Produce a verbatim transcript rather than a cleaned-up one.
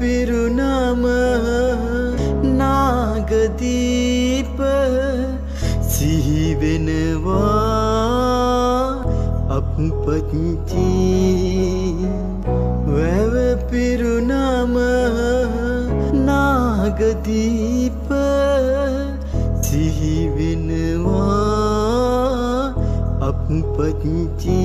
पिरुनाम नागदीप सिहिवेनवा अप्पच्ची वावा पिरुनाम नागदीप सिहिवेनवा अप्पच्ची।